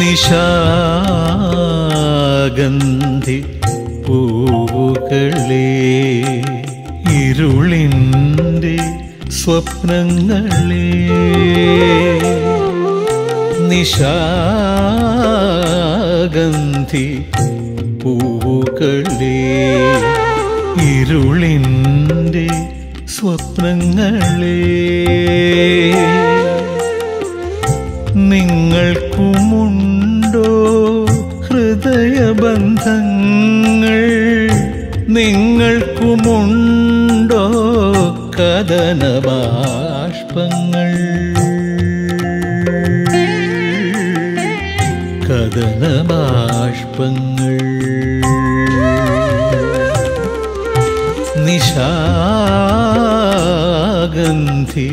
நிஷாகந்தி പൂവുകളേ ഇരുളിൻ്റെ സ്വപ്നങ്ങളേ നിശാഗന്ധി പൂവുകളേ ഇരുളിൻ്റെ സ്വപ്നങ്ങളേ നിങ്ങൾക്കുമുണ്ടോ ഹൃദയബന്ധങ്ങൾ നിങ്ങൾക്കുമുണ്ടോ കഥനബാഷ്പങ്ങൾ നിശാഗന്ധി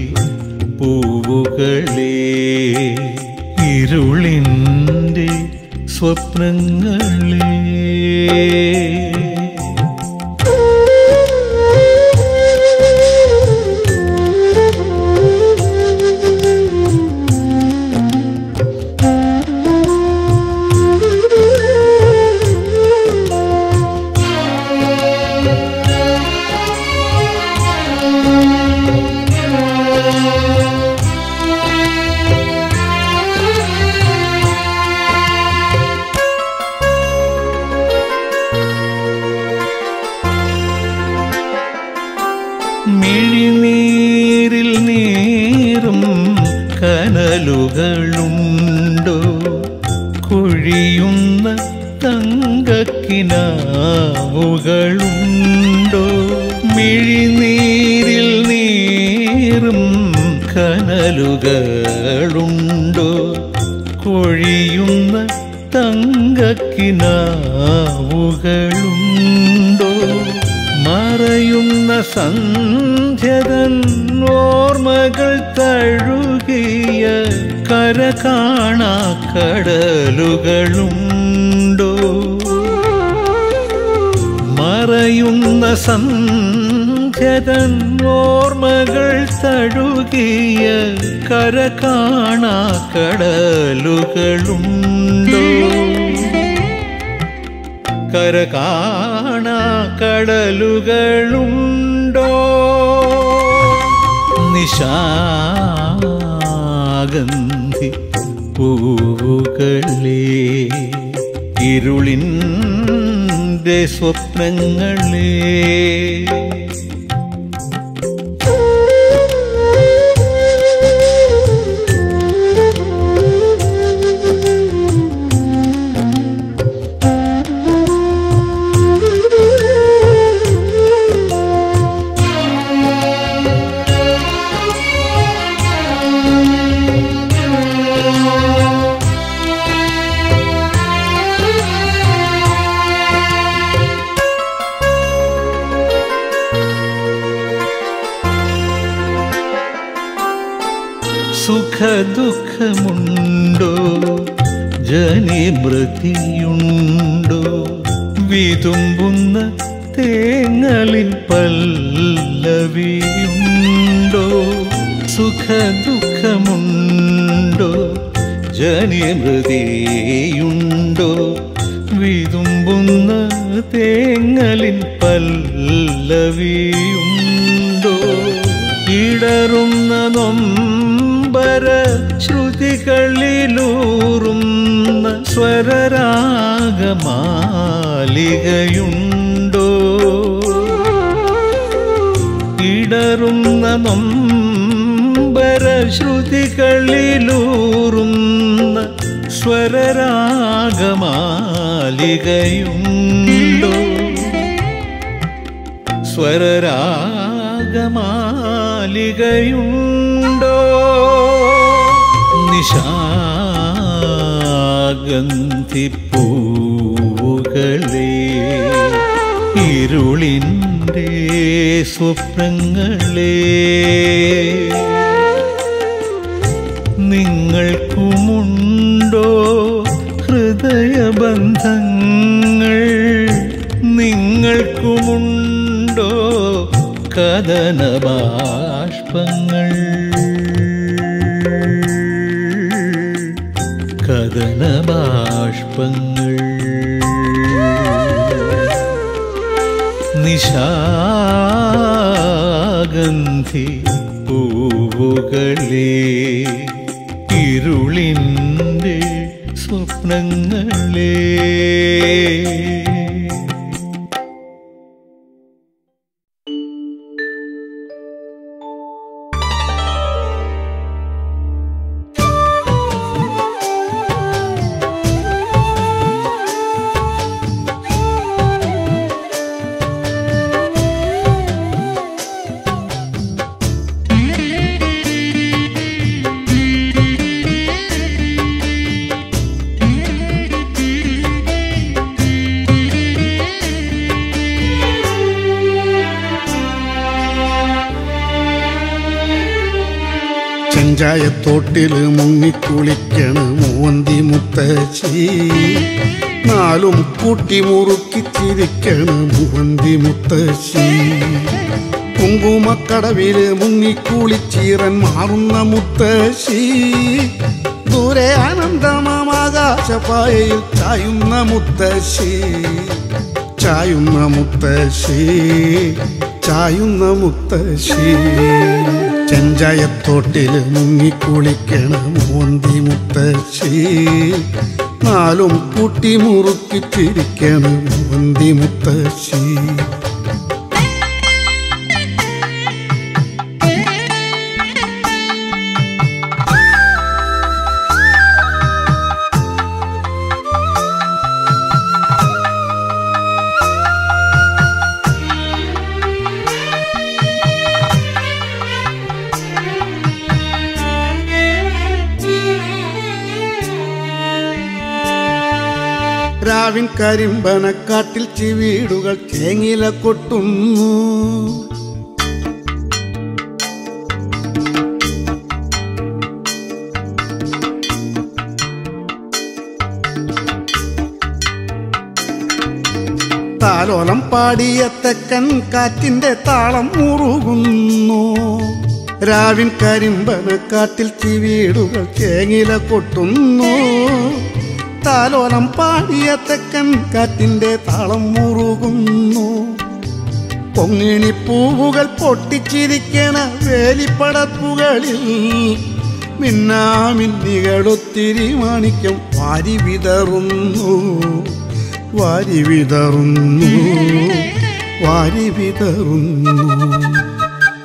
പൂവുകളേ ഇരുളിൻ്റെ സ്വപ്നങ്ങളേ മിഴിനീരിൽ നീറും കനലുകളുണ്ടോ കൊഴിയുന്ന തങ്കക്കിനാവുകളുണ്ടോ മിഴിനീരിൽ നീറും കനലുകളുണ്ടോ കൊഴിയുന്ന തങ്കക്കിനാവുകളുണ്ടോ മറയുന്ന സന്ധ്യതൻ ഓർമ്മകൾ തഴുകിയ കരകാണാ കടലുകളുണ്ടോ മറയുന്ന സന്ധ്യതൻ ഓർമ്മകൾ തഴുകിയ കരകാണാ കടലുകളുണ്ടോ കരകാണാ കടലുകളുണ്ടോ നിശാഗന്ധി പൂവുകളേ ഇരുളിൻ്റെ സ്വപ്നങ്ങളേ ദുഃഖമുണ്ടോ ജനിമൃതിയുണ്ടോ വിതുമ്പുന്ന തേങ്ങലിൽ പല്ലവിയുണ്ടോ സുഖദുഃഖമുണ്ടോ ജനിമൃതിയുണ്ടോ വിതുമ്പുന്ന തേങ്ങലിൻ പല്ലവിയുണ്ടോ? ഇടറുന്ന നൊമ്പര ശ്രുതികളിലൂറുന്ന സ്വരരാഗമാലികയുണ്ടോ? ഇടറുന്ന നൊമ്പര ശ്രുതികളിലൂറുന്ന സ്വരരാഗമാലികയുണ്ടോ? സ്വരരാഗമാലികയുണ്ടോ? നിശാഗന്ധി പൂവുകളെ, ഇരുളിൻ്റെ സ്വപ്നങ്ങളെ, നിങ്ങൾക്കുമുണ്ടോ ഹൃദയബന്ധങ്ങൾ? നിങ്ങൾക്കുമുണ്ടോ കഥനബാഷ്പങ്ങൾ? കഥനബാഷ്പങ്ങൾ. നിശാഗന്ധി പൂവുകളെ, ഇരുളിൻ്റെ സ്വപ്നങ്ങളെ. ോട്ടില് മുങ്ങിക്കുളിക്കണ് മോന്തി മുത്തച്ചി, നാലും കൂട്ടി മുറുക്കിച്ചിരിക്കണ് മോന്തി മുത്തച്ചി. കുങ്കുമക്കടവില് മുങ്ങിക്കുളിച്ചീറൻ മാറുന്ന മുത്തശ്ശി, ദൂരെ ആനന്ദമാകാശപ്പായയിൽ ചായുന്ന മുത്തശ്ശി, ചായുന്ന മുത്തശ്ശി, ചായുന്ന മുത്തശ്ശി. ചെഞ്ചായത്തോട്ടില് മുങ്ങിക്കുളിക്കണ മോന്തി മുത്തശ്ശി, നാലും കൂട്ടി മുറുക്കിച്ചിരിക്കണ മോന്തി മുത്തശ്ശി. രാവിൻ കരിമ്പനക്കാട്ടിൽ ചിവീടുകൾ ചേങ്ങില കൊട്ടുന്നു, താലോലം പാടിയ തെക്കൻ കാറ്റിന്റെ താളം മുറുകുന്നു. രാവിൻ കരിമ്പനക്കാട്ടിൽ ചിവീടുകൾ ചേങ്ങില കൊട്ടുന്നു, താലോലം പാടിയ തെക്കൻ കാറ്റിൻ്റെ താളം മുറുകുന്നു. പൊങ്ങിണി പൂവുകൾ പൊട്ടിച്ചിരിക്കണ വേലിപ്പടപ്പുകളിൽ മിന്നാമിന്നികളൊത്തിരി മാണിക്യം വാരി വിതറുന്നു, വാരി വിതറുന്നു, വാരി വിതറുന്നു.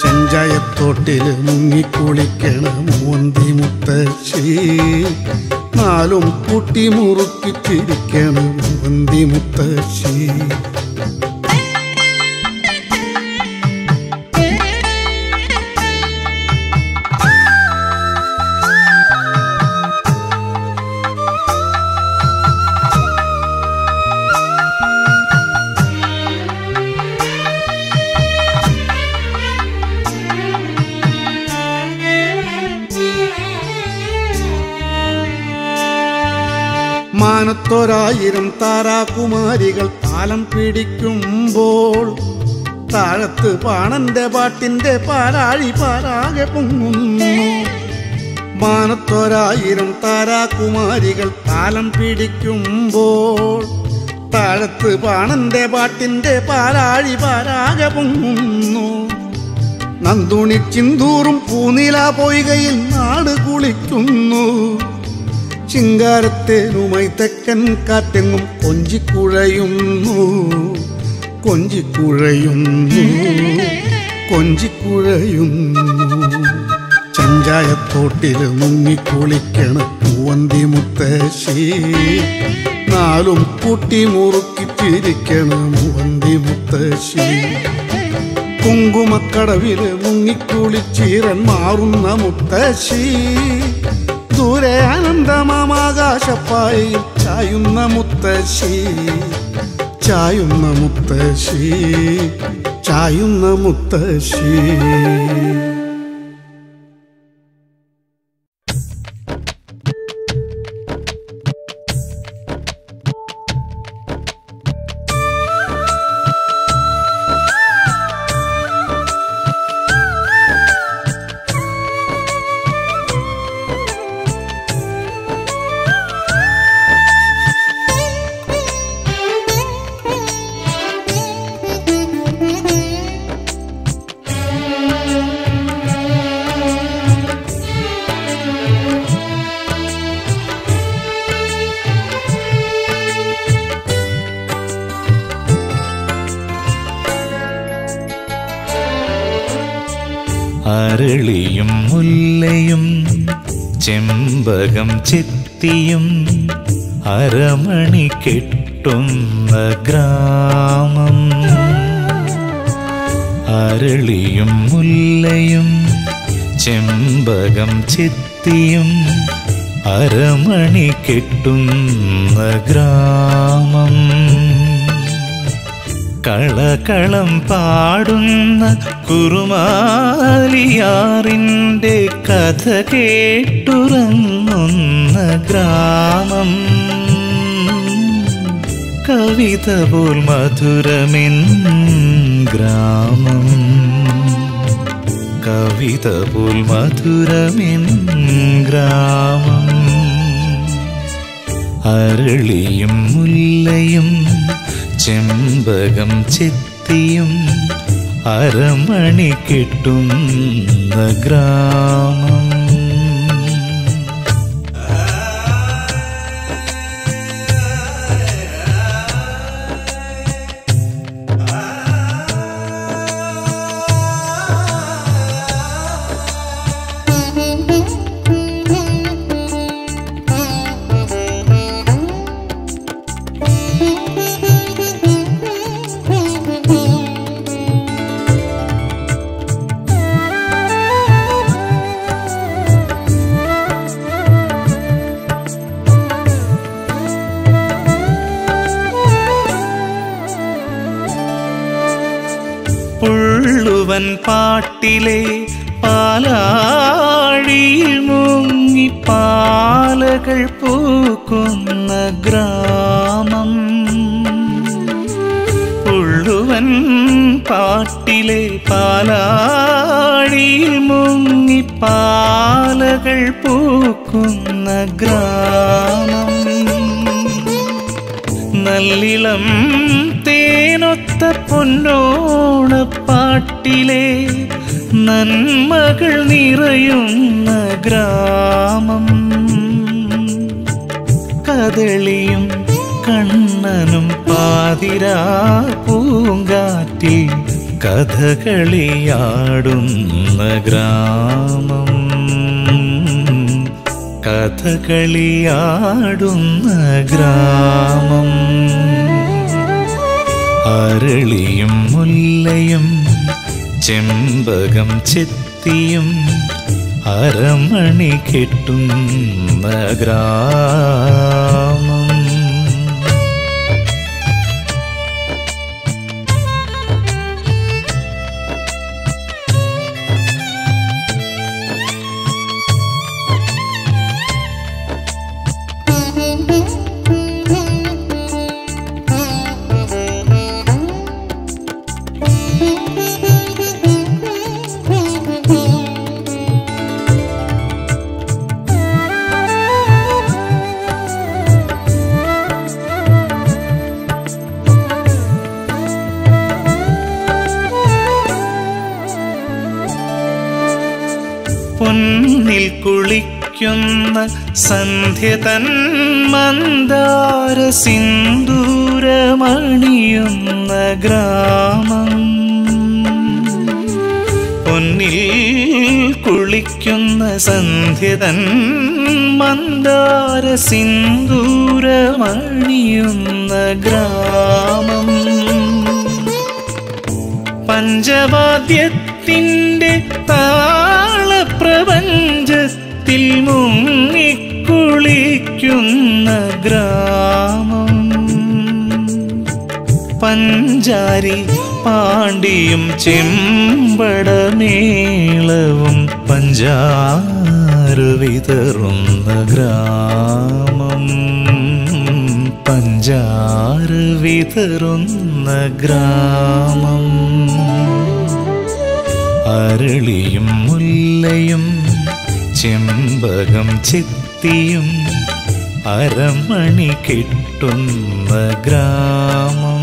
ചെഞ്ചായത്തോട്ടിൽ മുങ്ങിക്കുളിക്കണ മോന്തി മുത്തശ്ശി, നാലും കൂട്ടി മുറുക്കിച്ചിരിക്കണം വന്തി മുത്തശ്ശി. ായിരം താരാകുമാരികൾ താലം പിടിക്കുമ്പോൾ താഴത്ത് പാണന്റെ പാട്ടിന്റെ പാലാഴി പാലാകെ പൊങ്ങുന്നു. മാനത്തൊരായിരം താരാകുമാരികൾ താലം പിടിക്കുമ്പോൾ താഴത്ത് പാണന്റെ പാട്ടിന്റെ പാലാഴി പാരാക പൊങ്ങുന്നു. നന്ദുണി ചിന്തൂറും പൂനില പോയികയിൽ നാട് കുളിക്കുന്നു. ചിങ്കാരത്തേനുമായി തെക്കൻ കാറ്റെങ്ങും കൊഞ്ചിക്കുഴയുന്നു കൊഞ്ചിക്കുഴയുന്നു കൊഞ്ചിക്കുഴയുന്നു. ചഞ്ചായത്തോട്ടിൽ മുങ്ങിക്കുളിക്കണ പൂവന്തി മുത്തശ്ശി, നാലും കൂട്ടി മുറുക്കിത്തിരിക്കണം പൂവന്തി മുത്തശ്ശി. കുങ്കുമക്കടവിൽ മുങ്ങിക്കുളിച്ചീരൻ മാറുന്ന മുത്തശ്ശി, ദൂരെ ആനന്ദമാകാശപ്പായി ചായുന്ന മുത്തശ്ശി ചായുന്ന മുത്തശ്ശി ചായുന്ന മുത്തശ്ശി. അരളിയും മുല്ലയും ചെമ്പകം ചെത്തിയും അരമണി കെട്ടുന്ന ഗ്രാമം. അരളിയും മുല്ലയും ചെമ്പകം ചെത്തിയും അരമണി കെട്ടുന്ന ഗ്രാമം. കളകളം പാടുന്ന കുറുമാലിയാറിൻ്റെ കഥ കേട്ടുറങ്ങുന്ന ഗ്രാമം. കവിത പോൽ മധുരമെന്നും ഗ്രാമം, കവിത പോൽ മധുരമെന്നും ഗ്രാമം. അരളിയും മുല്ലയും ചെമ്പകം ചെത്തിയും അരമണി കെട്ടുന്ന ഗ്രാമം. പാട്ടിലെ പാലാഴിയിൽ മുങ്ങി പാലകൾ പൂക്കുന്ന ഗ്രാമം. ഉള്ളുവൻ പാട്ടിലെ പാലാഴിയിൽ മുങ്ങി പാലകൾ പൂക്കുന്ന ഗ്രാമം. നല്ലിളം തേനൊത്ത പൊന്നോണപ്പാട്ടിലെ നന്മകൾ നിറയുന്ന ഗ്രാമം. കദളിയും കണ്ണനും പാതിരാ പൂങ്കാറ്റിൽ കഥകളിയാടുന്ന ഗ്രാമം, കഥകളിയാടുന്ന ഗ്രാമം. അരളിയും മുല്ലയും ചെമ്പകം ചെത്തിയും അരമണി കെട്ടുന്ന ഗ്രാമം. ുന്ന സന്ധ്യ തൻ മന്ദാര സിന്ദൂരമണിയുന്ന ഗ്രാമം, പൊന്നിൽ കുളിക്കുന്ന സന്ധ്യ തൻ മന്ദാര സിന്ദൂരമണിയുന്ന ഗ്രാമം, പഞ്ചവാദ്യത്തിൻ്റെ പ്രപഞ്ചത്തിൽ മുങ്ങിക്കുളിക്കുന്ന ഗ്രാമം, പഞ്ചാരി പാണ്ടിയും ചെമ്പടമേളവും പഞ്ചാറ് വിതറുന്ന ഗ്രാമം, പഞ്ചാറ് വിതറുന്ന ഗ്രാമം, അരളിയും മുല്ലയും ചെമ്പകം ചെത്തിയും അരമണി കെട്ടുന്ന ഗ്രാമം,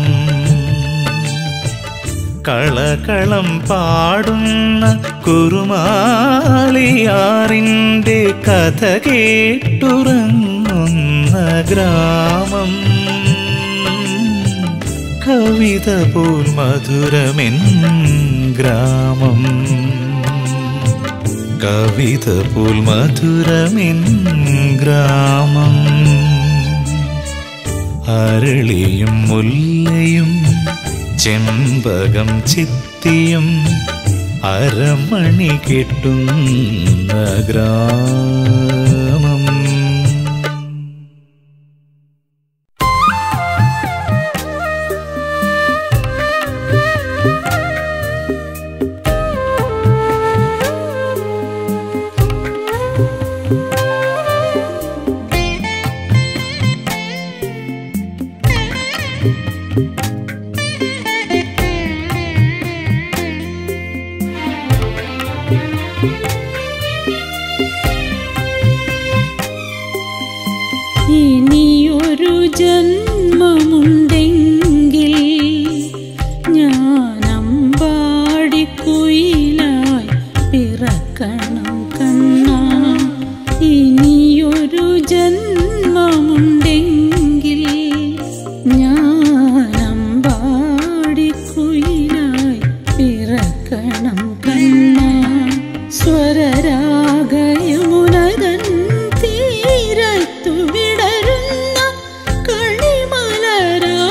കളകളം പാടുന്ന കുറുമാളിയാറിൻ്റെ കഥ കേട്ടുറങ്ങുന്ന ഗ്രാമം, കവിത പോൽ മധുരമെൻ ഗ്രാമം, കവിത പോൽ മധുരമെൻ ഗ്രാമം, അരളിയും മുല്ലയും ചെമ്പകം ചിത്തിയും അരമണി കെട്ടുന്ന ഗ്രാമം. സ്വരരാഗയമുനതീരത്തു വിടരുന്ന കളിമലരാ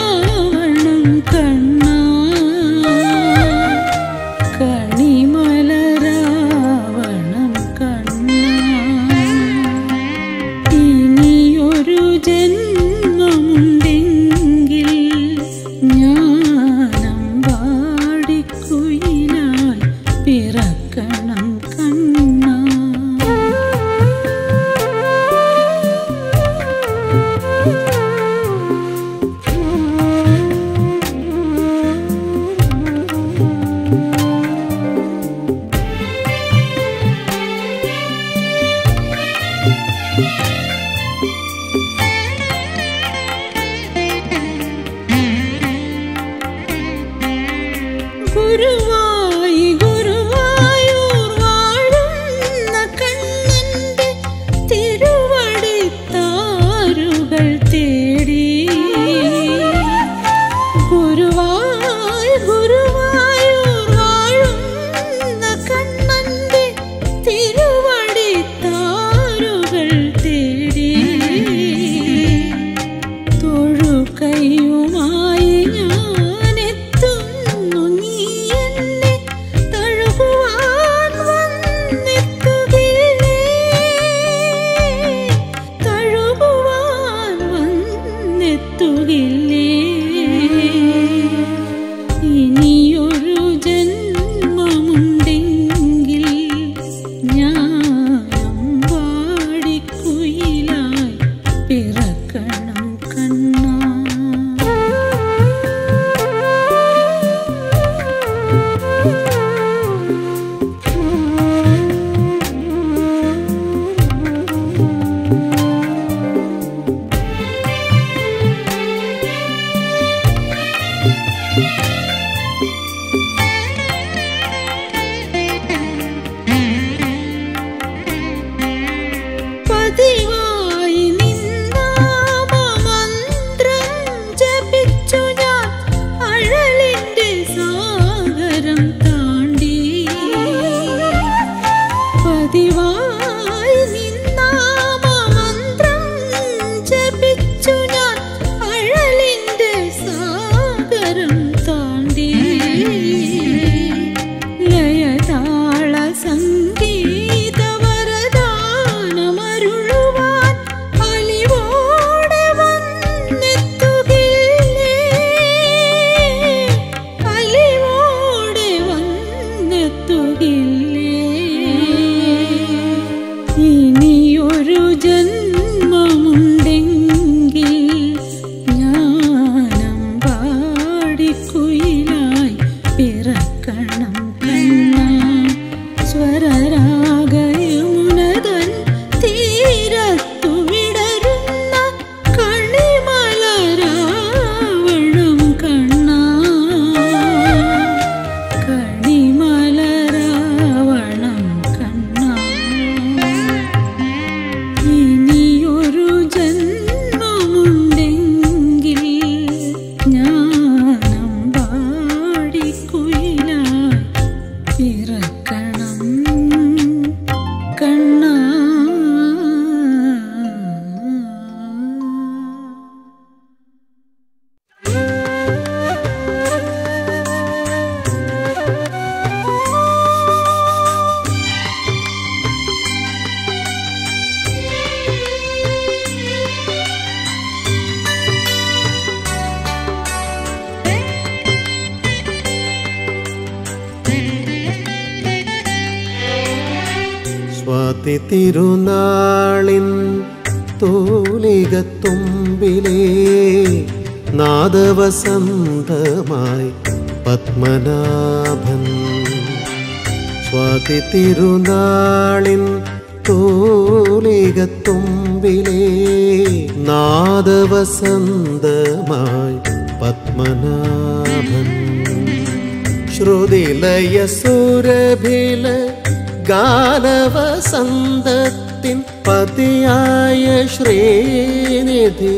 തിരുത്തി തിരുനാളിൻ തൂലികത്തുമ്പിലേ നാദവസന്തമായി പത്മനാഭൻ. സ്വാതി തിരുനാളിൻ തൂലികത്തുമ്പിലേ നാദവസന്തമായി പത്മനാഭൻ. ശ്രുതിലയ സുരഭില ഗാനവസന്തത്തിൻ പതിയായ ശ്രീനിധി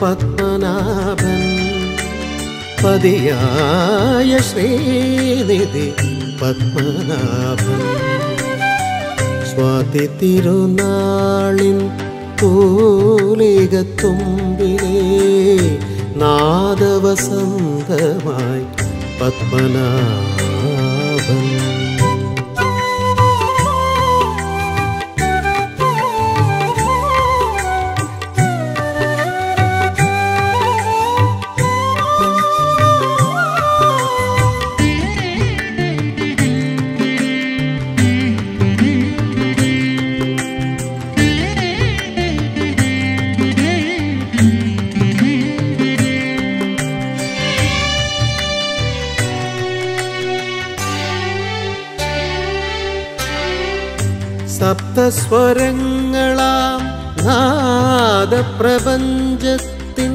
പത്മനാഭൻ, പതിയായ ശ്രീനിധി പത്മനാഭൻ. സ്വാതി തിരുനാളിൻ തൂലികത്തുമ്പിലേ നാദവസന്തമായി പത്മനാഭൻ. സപ്തസ്വരങ്ങളാം നാദപ്രപഞ്ചത്തിൻ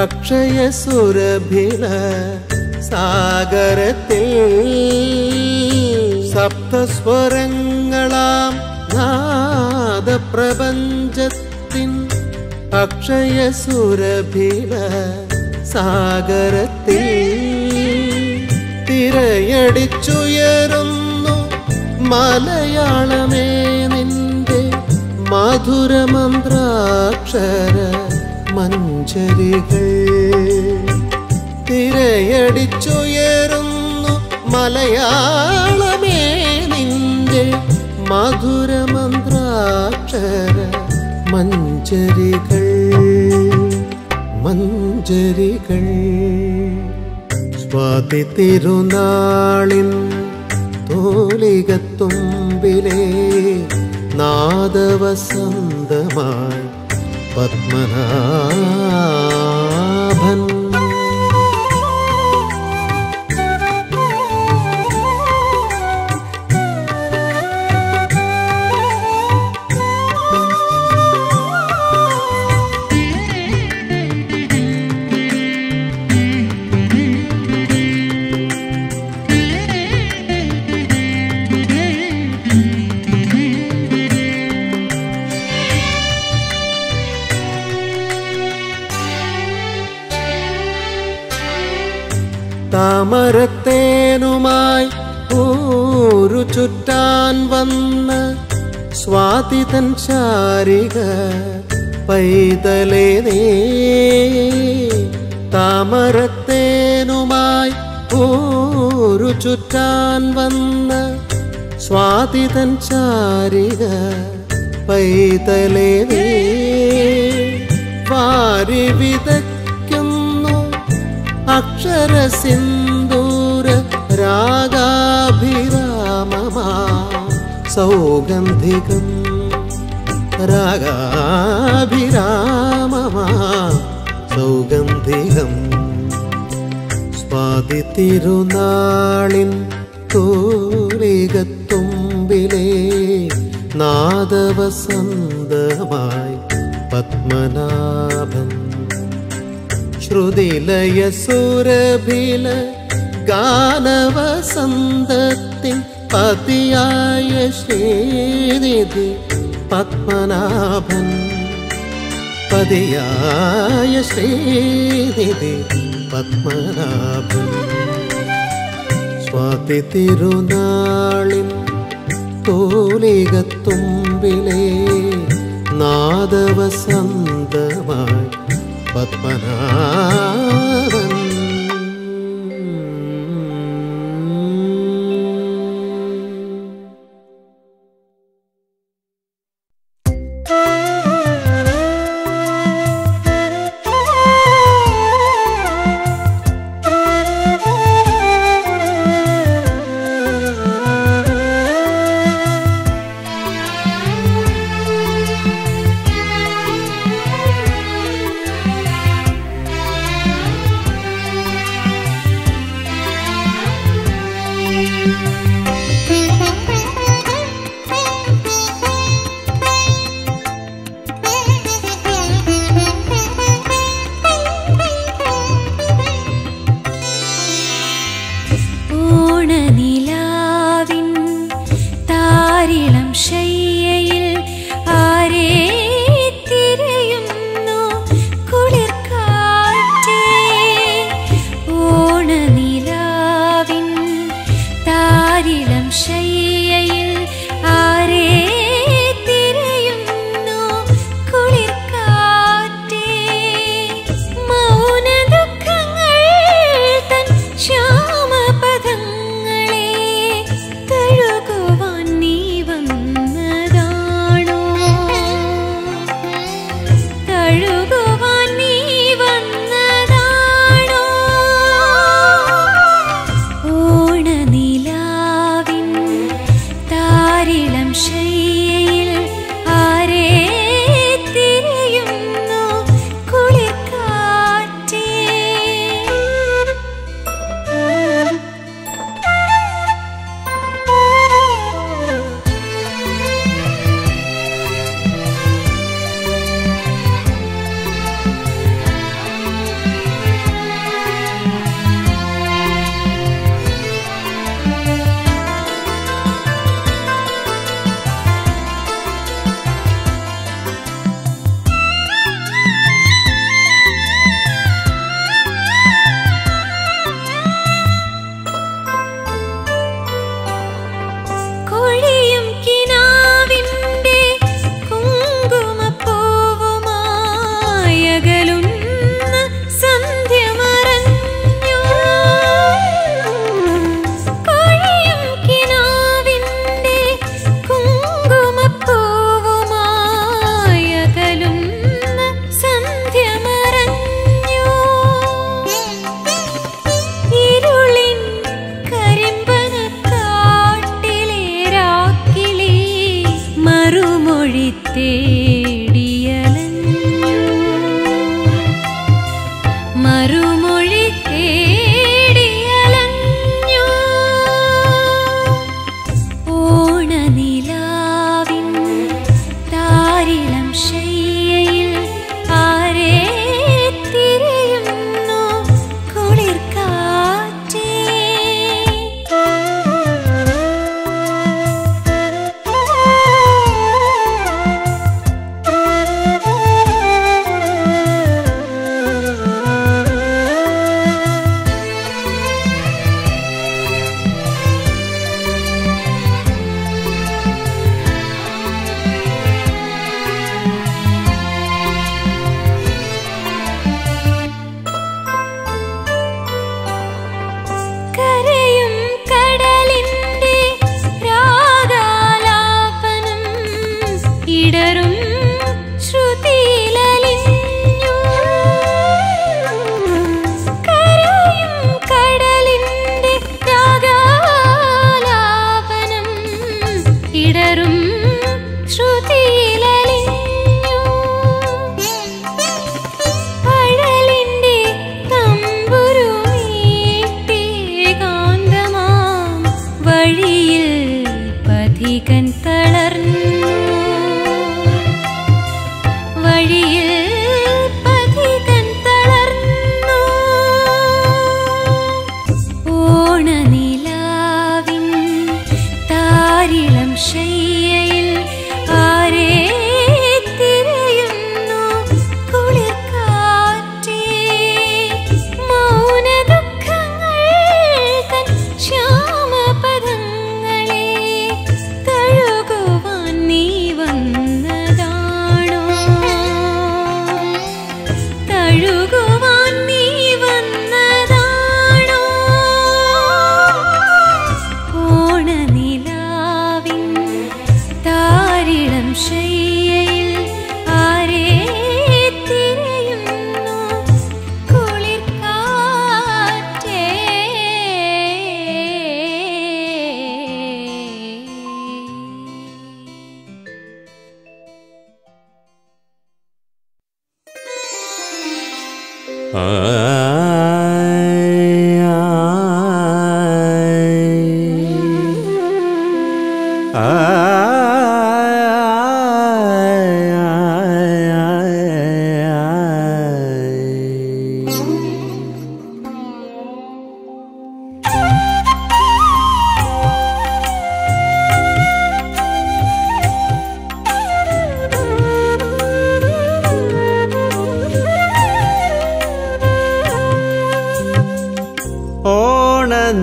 അക്ഷയസുരഭില സാഗരത്തിൽ, സപ്തസ്വരങ്ങളാം നാദപ്രപഞ്ചത്തിൻ അക്ഷയസുരഭില സാഗരത്തിൽ തിരയടിച്ചുയരും മലയാളമേ നിന്റെ മധുരമന്ത്രാക്ഷര മഞ്ജരികൾ. തിരയടിച്ചുയരുന്നു മലയാളമേ നിന്റെ മധുരമന്ത്രാക്ഷര മഞ്ജരികൾ, മഞ്ജരികൾ. സ്വാതി തിരുനാളിൻ തൂലികത്തുമ്പിലേ നാദവസന്തമായി പത്മനാഭൻ. താമരത്തേനുമായി ഊരു ചുറ്റാൻ വന്ന സ്വാതിതൻ ചാരിക പൈതലേ നീ. താമരത്തേനുമായി ഊരു ചുറ്റാൻ വന്ന സ്വാതിതൻ ചാരിക പൈതലേ നീ. വാരിവിതയ്ക്കുന്നു അക്ഷരസിന്ദൂര രാഗാഭിരാമമാ സൗഗന്ധികം, രാഗാഭിരാമമാ സൗഗന്ധികം. സ്വാതി തിരുനാളിൻ തൂലികത്തുമ്പിലേ നാദവസന്തമായി പത്മനാഭൻ. ശ്രുതിലയ സുരഭില ഗാനവസന്തത്തിൻ പതിയായ ശ്രീനിധി പത്മനാഭൻ, പതിയായ ശ്രീനിധി പത്മനാഭൻ. സ്വാതി തിരുനാളിൻ തൂലികത്തുമ്പിലേ നാദവസന്തമായി പത്മനാഭൻ.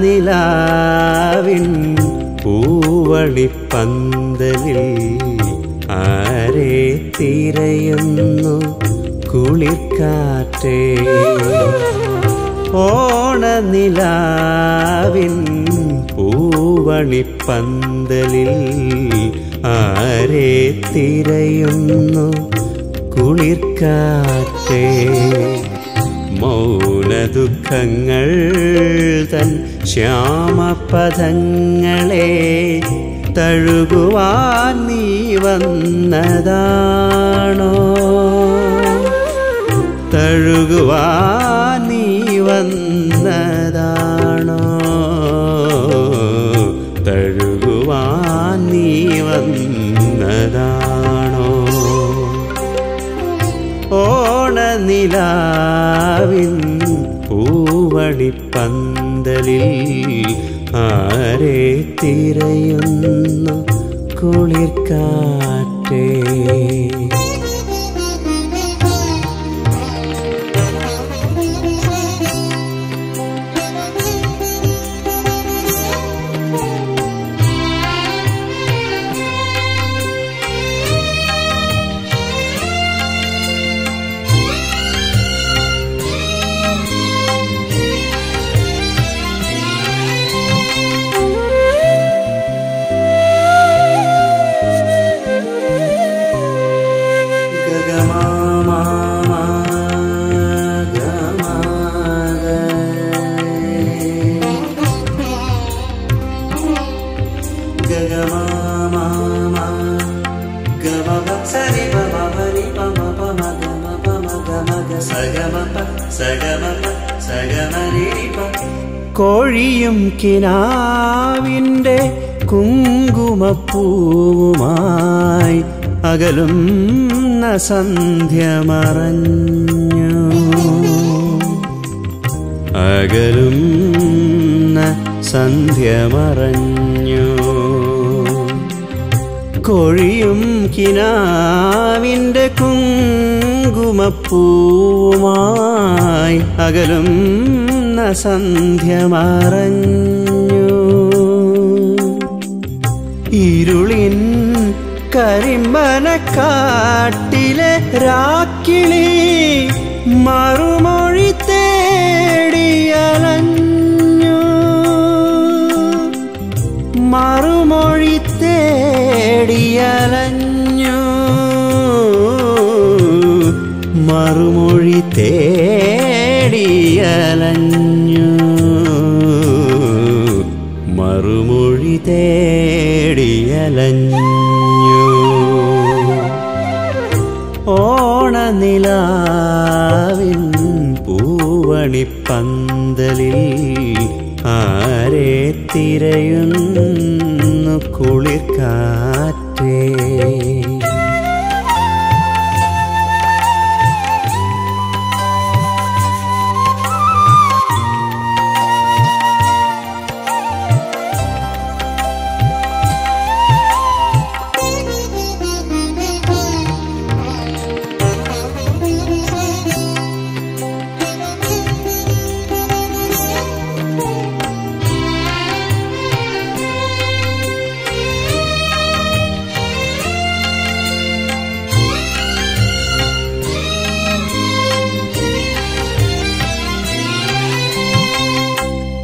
நிலாவின் பூவழி பந்தலில் ஆரே திரையுന്നു குளிர்காற்றே. ஓணநிலாவின் பூவழி பந்தலில் ஆரே திரையுന്നു குளிர்காற்றே. മൗനദുഃഖങ്ങൾ തൻ ശ്യാമപദങ്ങളെ തഴുകുവാൻ നീ വന്നതാണോ, തഴുകുവാൻ നീ വന്നതാണോ, തഴുകുവാൻ നീ വന്നതാണോ. ഓണനിലാവിൻ പൂവഴി പന്തലിൽ ആരേ തിരയുന്നു കുളിർകാറ്റേ. കോഴിയും കിനാവിൻ്റെ കുങ്കുമപ്പൂവുമായി അകലുന്ന സന്ധ്യ മറഞ്ഞു, അകലുന്ന സന്ധ്യ മറഞ്ഞു. കോഴിയും കിനാവിൻ്റെ കുങ്കുമപ്പൂവുമായി അകലും സന്ധ്യ മറഞ്ഞു. ഇരുളിൻ കരിമ്പനക്കാട്ടിലെ രാക്കിളി മറുമൊഴി തേടിയലഞ്ഞു, മറുമൊഴി തേടിയലഞ്ഞു, മറുമൊഴി തേടിയലഞ്ഞു, മറുമൊഴി തേടിയലഞ്ഞു. ഓണനിലാവിൻ പൂവണി പന്തലിൽ ആരേ തിരയുന്നു കുളിർകാറ്റേ.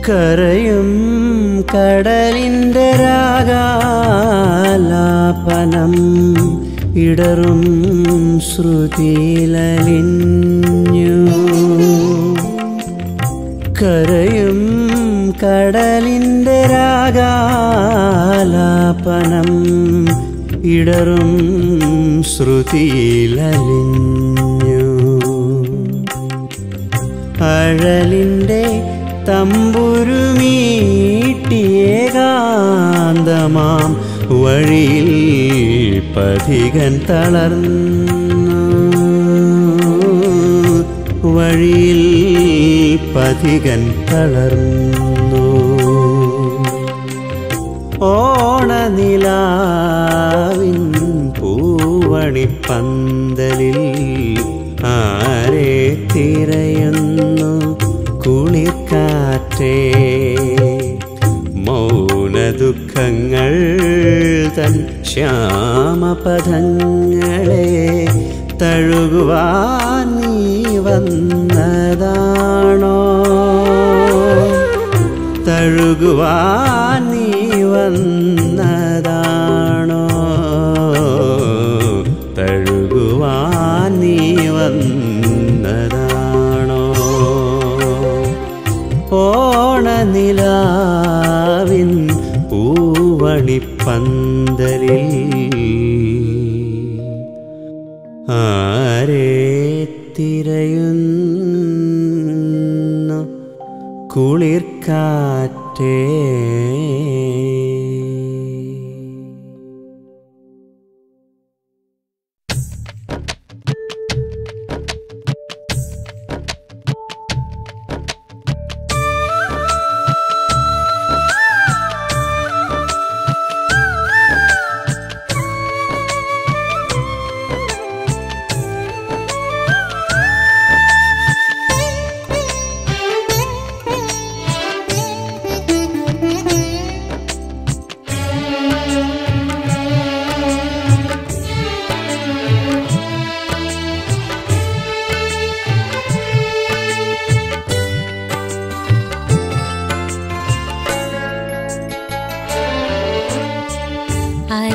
കരയും കടലിൻ്റെ രാഗാലാപനം ഇടറും ശ്രുതിലലിഞ്ഞു. കരയും കടലിൻ്റെ രാഗാലാപനം ഇടറും ശ്രുതിലലിഞ്ഞു. അഴലിൻ്റെ തമ്പുരുമീട്ടിയേകാന്തമാം വഴിയിൽ പഥികൻ തളർന്നു. വഴിയിൽ പഥികൻ തളർന്നു. ഓണനിലാവിൻ പൂവണിപ്പന്തലിൽ ആരെ തിരയുന്നു കുളിർക്കാറ്റേ. മൗനദുഃഖങ്ങൾ തൻ ശ്യാമപദങ്ങളെ തഴുകുവാൻ നീ വന്നതാണോ? തഴുകുവാൻ നീ വന്നതാണോ? തഴുകുവാൻ നീ വന്നതാണോ? ഓണനിലാവിൻ പൂവണിപ്പന്തലിൽ ആരെ തിരയുന്നു കുളിർക്കാറ്റേ.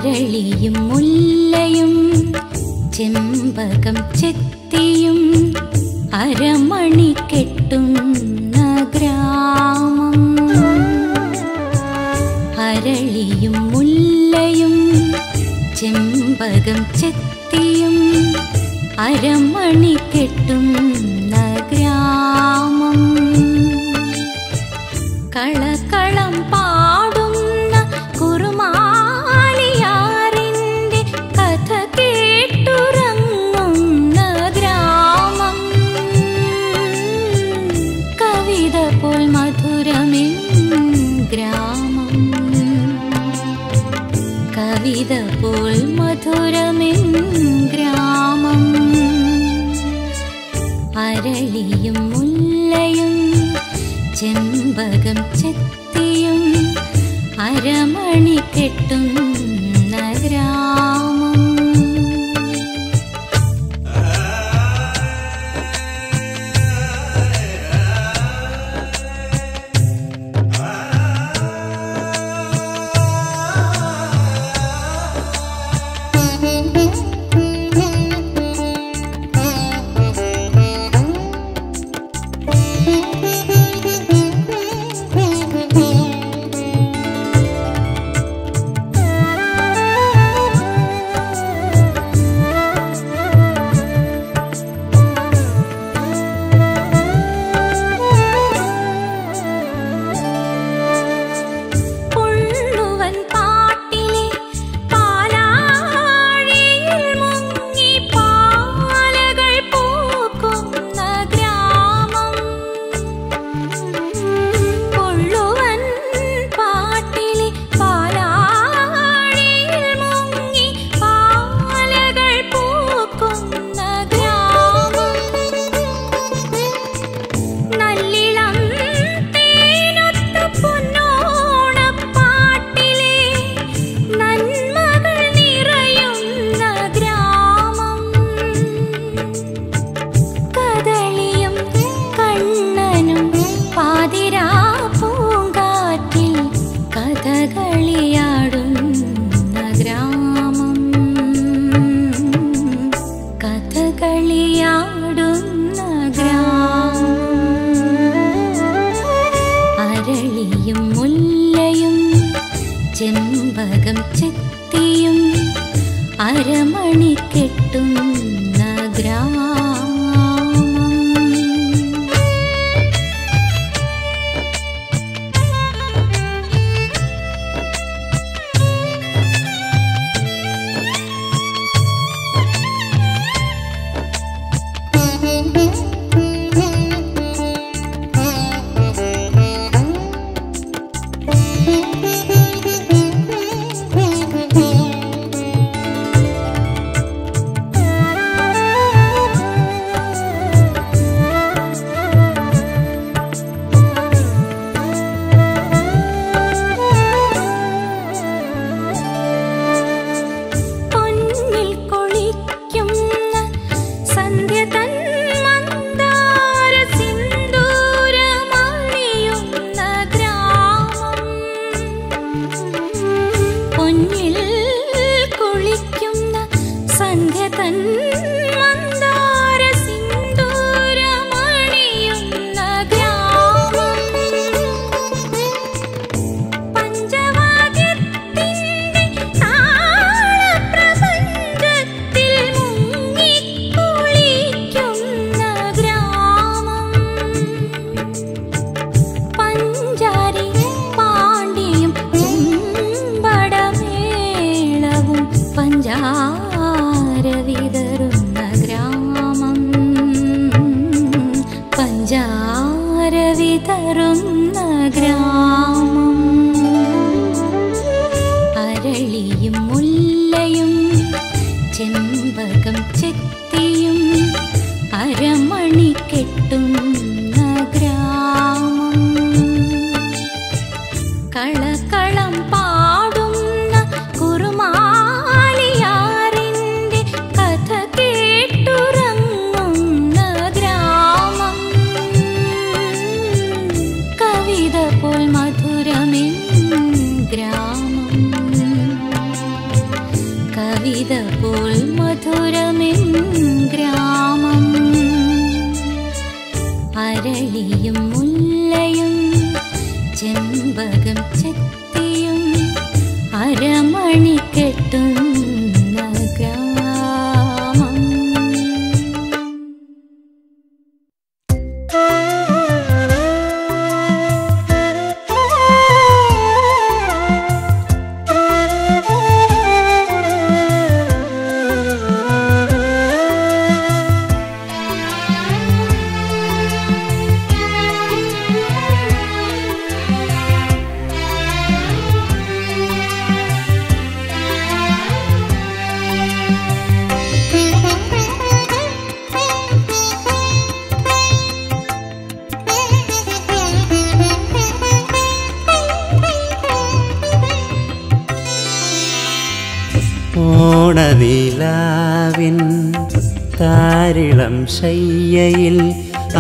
அரளியும் முல்லையும் செம்பகம் செத்தியும் அரமணி கெட்டும் கிராமம். அரளியும் முல்லையும் செம்பகம் செத்தியும் அரமணி கெட்டும் கிராமம். களக்களம் பாடும் குருமா கவித போல் மதுரமின் கிராமம். அரளியும் முல்லையும் செம்பகம் செத்தியும் அரமணி கெட்டும் நகராமம். ஞாபகம் சக்தியும் அரமணி கெட்டும் நகரம். அரளியும் முல்லையும் செம்பகம் செத்தியும் அரமணி கெட்டும் நகரம். களக்களம் பாடும் குருமாலியாரின் கத கேட்டுறங்கும் நகரம். கவித போல் மதுரமின் கிராமம், கவித போல் மதுரமின் கிராமம். அரளியும் முல்லையும் செம்பகம் செத்தியும் அரமணி கெட்டும் நகரம். ஓணநிலாவின் താരിളം ശയ്യയിൽ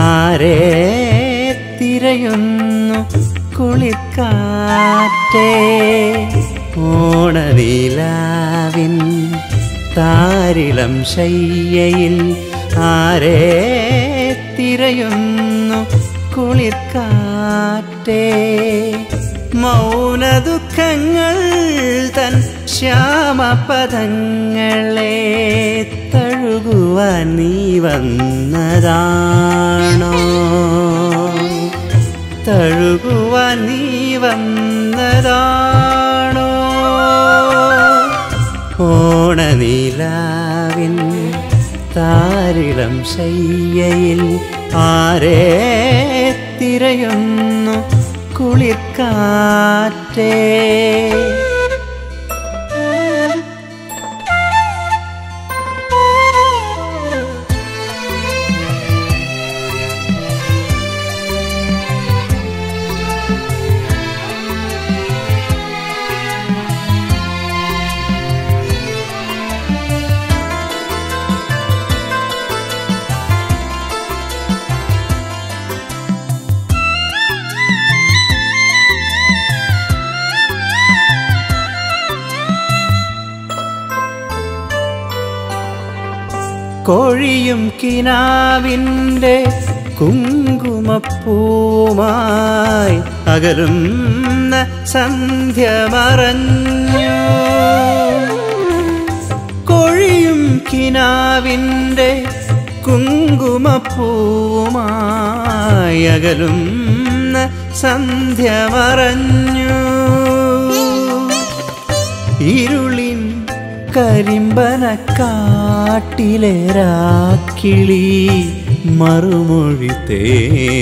ആരേ തിരയുന്നു കുളിക്കാറ്റേ. ഓണനിലാവിൻ താരിളം ശയ്യയിൽ ആരേ തിരയുന്നു കുളിക്കാറ്റേ. മൗനദുഃഖങ്ങൾ തൻ ശ്യാമപദങ്ങളെ തഴുകുവാൻ നീ വന്നതാണോ, തഴുകുവാൻ നീ വന്നതാണോ. ഓണനിലാവിൻ താരിളം ശയ്യയിൽ ആരേ തിരയുന്നു കുളിക്കാറ്റേ. കോഴിയും കിനാവിൻ്റെ കുങ്കുമപ്പൂമായി അകലും സന്ധ്യ മറഞ്ഞു. കൊഴിയും കിനാവിൻ്റെ കുങ്കുമപ്പൂവുമായകലും സന്ധ്യ മറഞ്ഞു. ഇരുളിൻ കരിമ്പനക്കാട്ടിലെ രാക്കിളി മറുമൊഴി തേടിയലഞ്ഞു,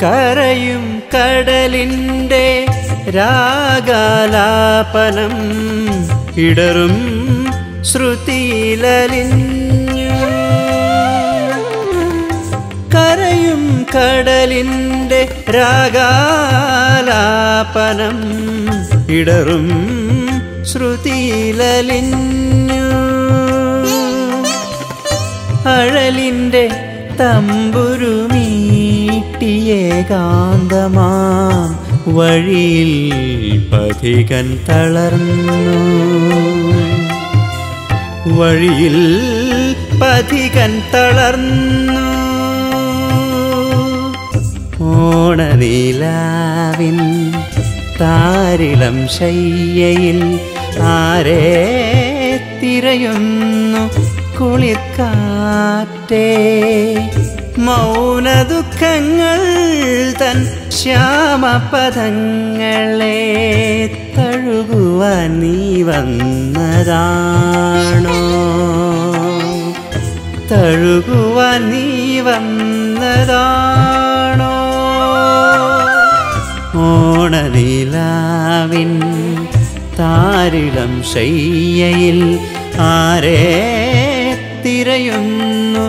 കരയും കടലിൻ്റെ രാഗാലാപനം ഇടറും ശ്രുതിയിലലിഞ്ഞു. കരയും കടലിൻ്റെ രാഗാലാപനം ഇടറും ശ്രുതിയിലലിഞ്ഞു. അഴലിൻ്റെ തമ്പുരുമീ ാന്തമാം വഴിയിൽ പഥികൻ തളർന്നു, വഴിയിൽ പഥികൻ തളർന്നു. ഓണനീലാവിൻ താരിളം ശയ്യയിൽ ആരേ തിരയുന്നു കുളിർക്കാറ്റേ. മൗന ദുഃഖങ്ങൾ തൻ ശ്യാമപദങ്ങളെ തഴുകുവാൻ നീ വന്നതാണോ, തഴുകുവാൻ നീ വന്നതാണോ. ഓണനീലാവിൻ താരിളം ശയ്യയിൽ ആരേ തിരയുന്നു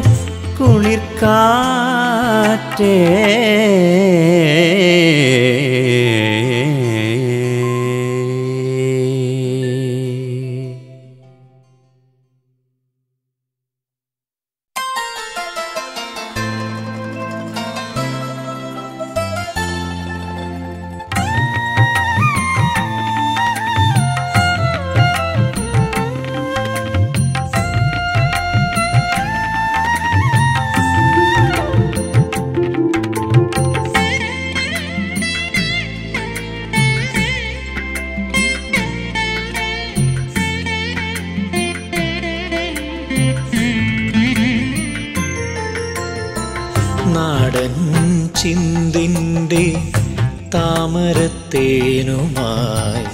കുളിർക്കാറ്റേ. ചിന്തിൻ്റെ താമരത്തേനുമായി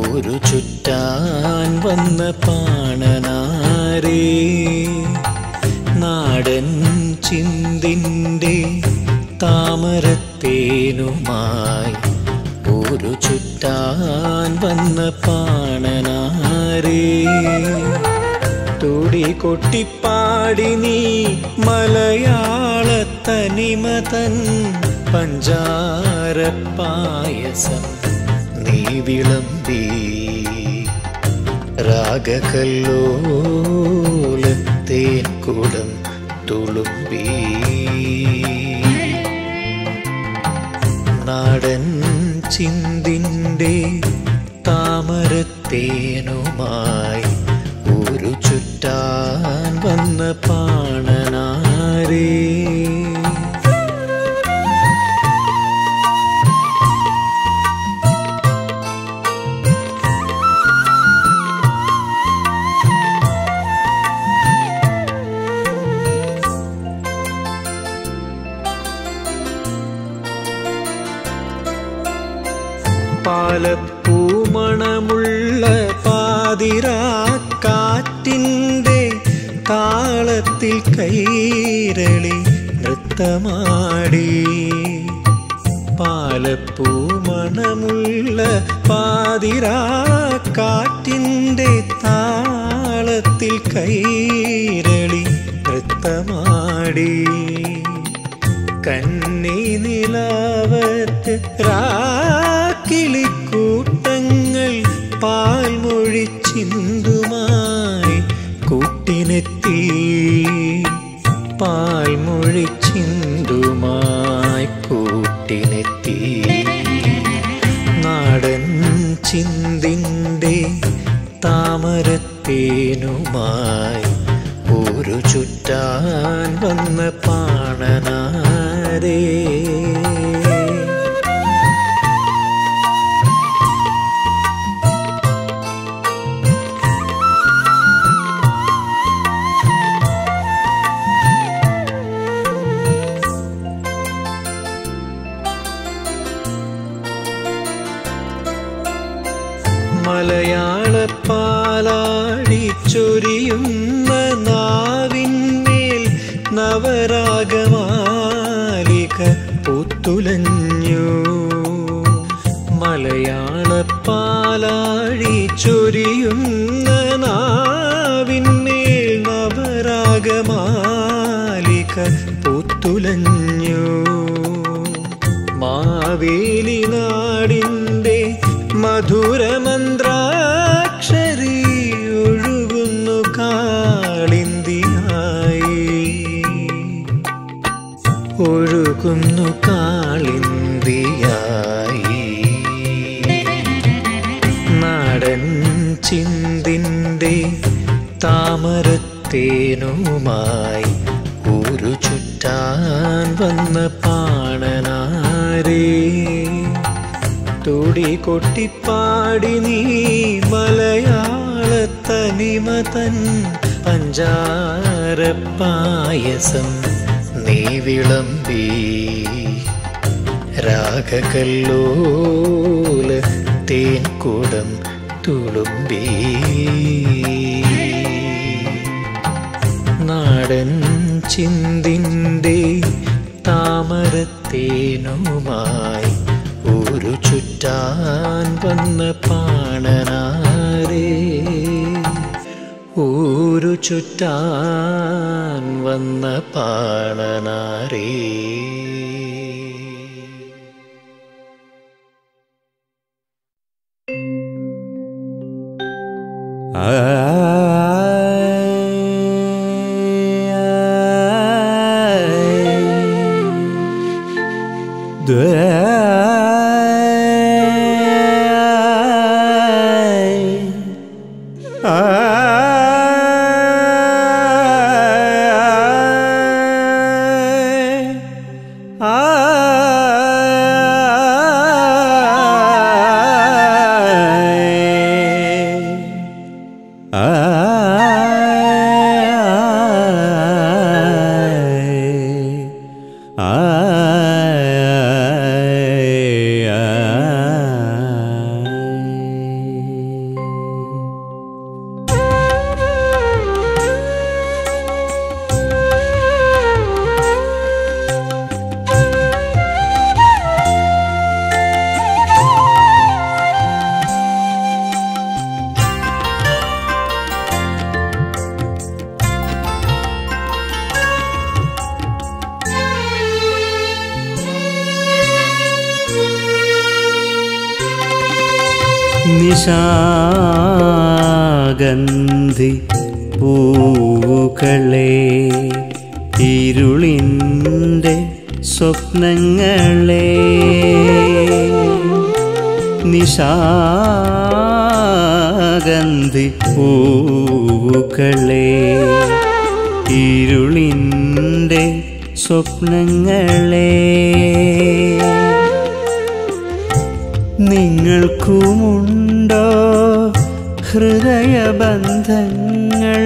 ഒരു ചുറ്റാൻ വന്ന പാണനാരേ, നാടൻ ചിന്തിൻ്റെ താമരത്തേനുമായി ഒരു ചുറ്റാൻ വന്ന പാണനാരേ. തുടി കൊട്ടിപ്പാടി നീ മലയാള തനിമതൻ പഞ്ചാര പായസം നീ വിളമ്പി, രാഗകല്ലോലത്തേൻ കുടം തുളുമ്പി. നാടൻ ചിന്തിൻ്റെ താമരത്തേനുമായി ഒരു ചുറ്റാൻ വന്ന പാണനാരേ. പാലപ്പൂമണമുള്ള പാതിരാ കാറ്റിൻ്റെ தாளத்தில் கயிரளி நிறுத்தமாடி பாலப்பூ மனமுள்ள பாதிரா காற்றின்றே தாளத்தில் கயிரளி நிறுத்தமாடி கன்னி நிலாவத்து ராக்கிளி கூட்டങ്ങൾ പാൽമൊഴി ചിന്തുമായി കൂട്ടിനെത്തി പാൽമൊഴി ചിന്തുമായി കൂട്ടിനെത്തി നാടൻ ചിന്തിൻ്റെ താമരത്തേനുമായി ഒരു ചുറ്റാൻ വന്ന പാണനാരേ മലയാളപ്പാലാടി ചൊരിയുന്ന നാവിന്മേൽ നവരാഗമാലിക പൂത്തുലഞ്ഞു മലയാളപ്പാലാടി ചൊരിയുന്ന നാവിന്മേൽ നവരാഗമാലിക പൂത്തുലഞ്ഞു മാവേലി നാടിൻ്റെ മധുരമന്ത്രാക്ഷരി ഒഴുകുന്നു കാളിന്തിയായി ഒഴുകുന്നു കാളിന്തിയായി നാടൻ ചിന്തിൻ്റെ താമരത്തേനുമായി ഒരു ചുറ്റാൻ വന്ന പാണനാരേ തുടി കൊട്ടിപ്പാടി നീ മലയാളത്തനിമതൻ പഞ്ചാരപ്പായസം നീ വിളമ്പി രാഗകല്ലോല തേൻകുടം തുളുമ്പി നാടൻ ചിന്തിൻ്റെ താമരത്തേനുമായി ഒരു ചുറ്റാൻ വന്ന പാണനാരേ ഒരു ചുറ്റാൻ വന്ന പാണനാരേ നിശാഗന്ധി പൂക്കളെ ഇരുളിൻ്റെ സ്വപ്നങ്ങളെ നിശാഗന്ധി പൂക്കളെ ഇരുളിൻ്റെ സ്വപ്നങ്ങളെ നിങ്ങൾക്കുമുണ്ടോ ഹൃദയബന്ധങ്ങൾ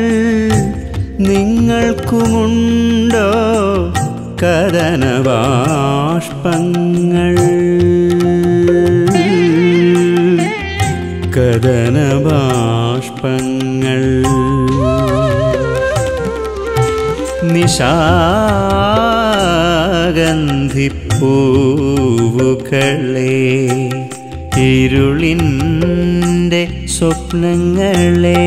നിങ്ങൾക്കുമുണ്ടോ കദനബാഷ്പങ്ങൾ കദനബാഷ്പങ്ങൾ நிஷாகந்தி പൂവുകളേ ഇരുളിൻ്റെ സ്വപ്നങ്ങളേ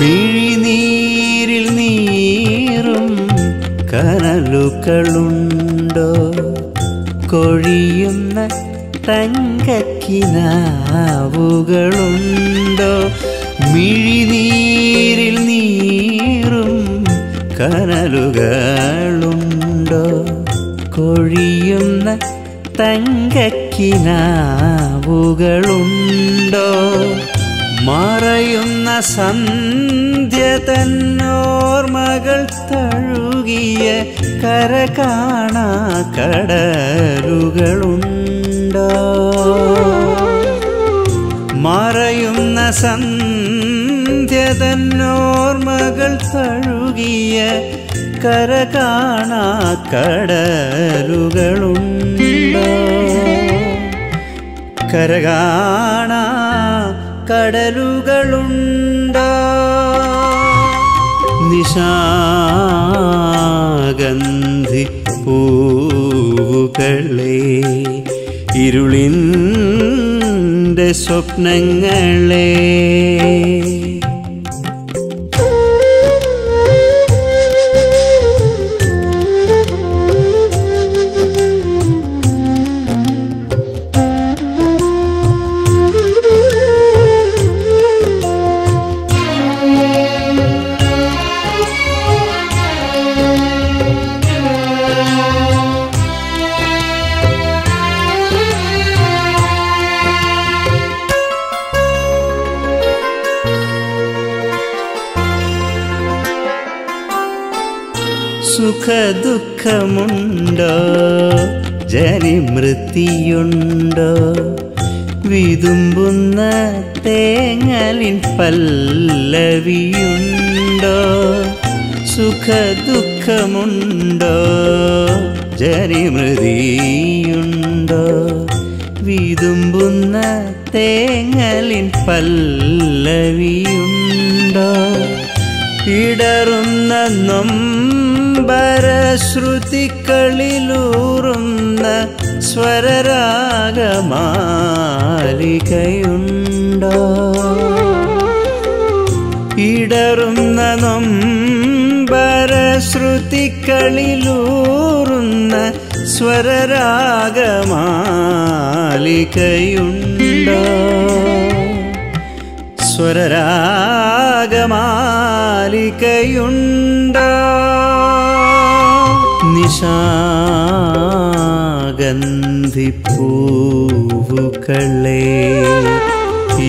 മിഴിനീരിൽ നീറും കനലുകളുണ്ടോ കൊഴിയുന്ന തങ്കക്കിനാവുകളുണ്ടോ മിഴിനീരിൽ നീറും കനലുകളുണ്ടോ കൊഴിയുന്ന തങ്കക്കിനാവുകളുണ്ടോ മറയുന്ന സന്ധ്യ തന്നോർമകൾ തഴുകിയ കര കാണാ കടലുകളുണ്ടോ മറയുന്ന സന്ധ്യ തന്നോർമകൾ തഴുകിയ കര കാണാ കടലുകളുണ്ടോ കരകാണാ കടലുകളുണ്ടോ നിശാഗന്ധി പൂവുകളേ ഇരുളിൻ്റെ സ്വപ്നങ്ങളേ സുഖദുഃഖമുണ്ടോ ജനിമൃത്യുണ്ടോ വിതുമ്പുന്ന തേങ്ങലിൻ പല്ലവിയുണ്ടോ സുഖദുഃഖമുണ്ടോ ജനിമൃതിയുണ്ടോ വിതുമ്പുന്ന തേങ്ങലിൻ പല്ലവിയുണ്ടോ ഇടറുന്ന ശ്രുതികളിലൂറുന്ന സ്വരരാഗമാലികയുണ്ടോ ഇടറുന്ന ശ്രുതികളിലൂറുന്ന സ്വരരാഗമാലികയുണ്ടോ സ്വരരാഗമാലികയുണ്ടോ നിശാഗന്ധി പൂവുകളേ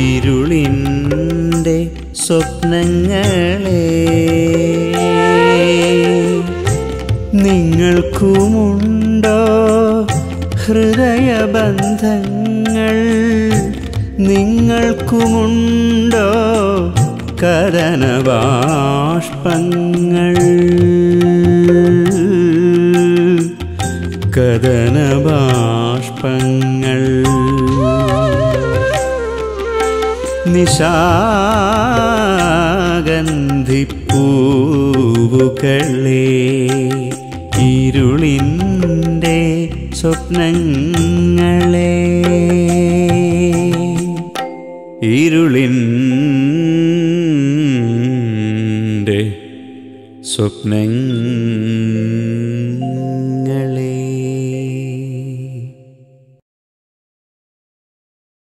ഇരുളിൻ്റെ സ്വപ്നങ്ങളേ നിങ്ങൾക്കുമുണ്ടോ ഹൃദയബന്ധങ്ങൾ നിങ്ങൾക്കുമുണ്ടോ കദനബാഷ്പങ്ങൾ കദനബാഷ്പങ്ങൾ നിശാഗന്ധി പൂവുകളേ ഇരുളിൻ്റെ സ്വപ്നങ്ങളേ ഇരുളിൻ്റെ സ്വപ്നങ്ങൾ